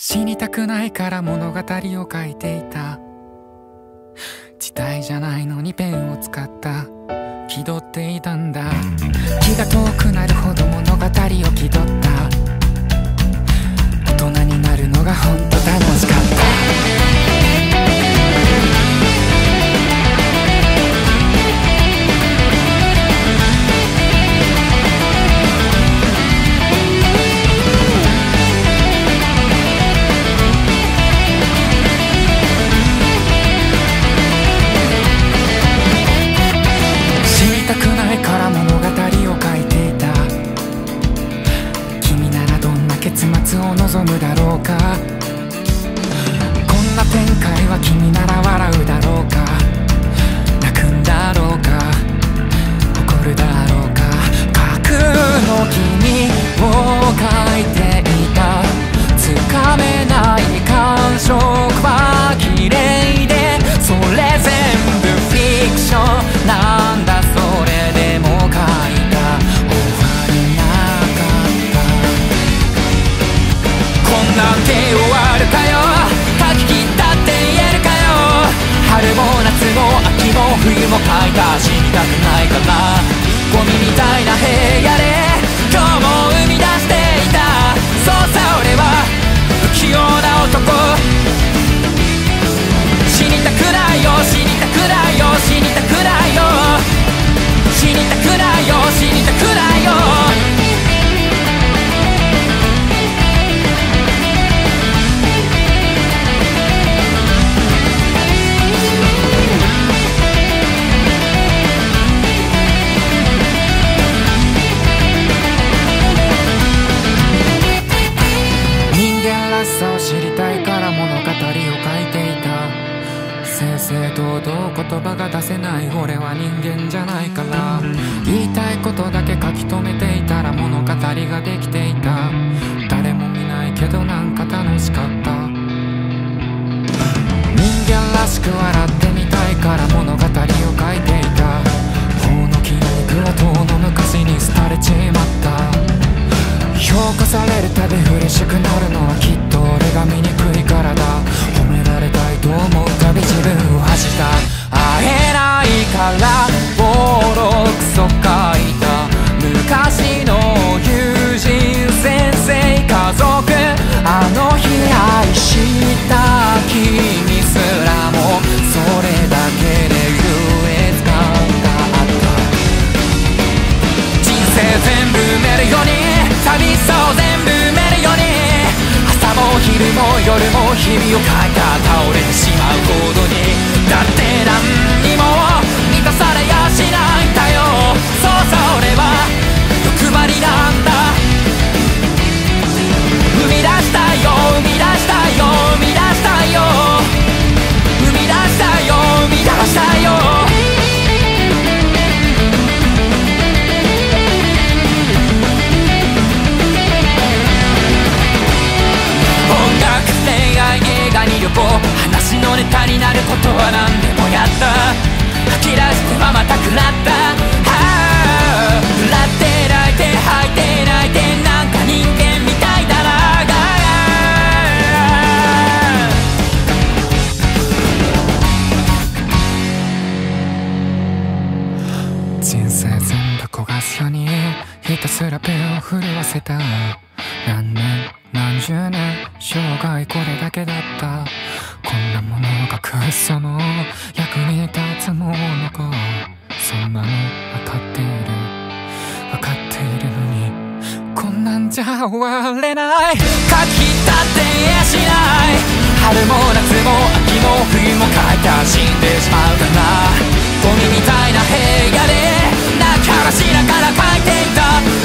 死にたくないから物語を書いていた。時代じゃないのにペンを使った。気取っていたんだ。気が遠くなるほど物語を気取った。大人になるのがほんと楽しかった。望むだろうか。こんな展開は君なら笑うだろうか。泣くんだろうか。怒るだろうか。架空の君を描いていた。つかめない感触は綺麗で、それ全部フィクションなんだ。それでも描いた。なんて終わるかよ。書き切ったって言えるかよ。春も夏も秋も冬も書いた。死にたくないから。ゴミみたいな部屋で今日も生み出していた。そうさ、俺は不器用な男。死にたくないよ、死にたくないよ、死にたくないよ、死にたくないよ、死にたくないよ。堂々言葉が出せない。俺は人間じゃないから。言いたいことだけ書き留めていたら物語ができていた。誰も見ないけどなんか楽しかった。人間らしく笑ってみたいから物語を書いていた。頬の筋肉は遠の昔に廃れちまった。評価されるたび嬉しくなるのはきっと俺が醜いからだ。褒められたいと思うたび自分を恥じた。会えないからボロクソ書いた。昔の友人先生家族、あの日愛した君すらもそれだけで優越感があった。人生全部埋めるように寂しさを全部埋めるように。朝も昼も夜も日々を書いた。倒れてしまうほどに。だって何にも満たされやしないんだよ。そうさ、俺は欲張りなんだ。生み出したいよ、生み出したいよ、生み出したいよ、生み出したいよ、生み出したいよ。話のネタになることは何でもやった。吐き出してはまた食らった。ああ、食らって泣いて吐いて泣いてなんか人間みたいだな。人生全部焦がすようにひたすら手を震わせた。何年何十年生涯これだけだった。こんなものがくっそも役に立つものか。そんなの分かっている、分かっているのに。こんなんじゃ終われない。書きたってやしない。春も夏も秋も冬も書いた。死んでしまうかな。ゴミみたいな部屋で泣き話しながら書いていた。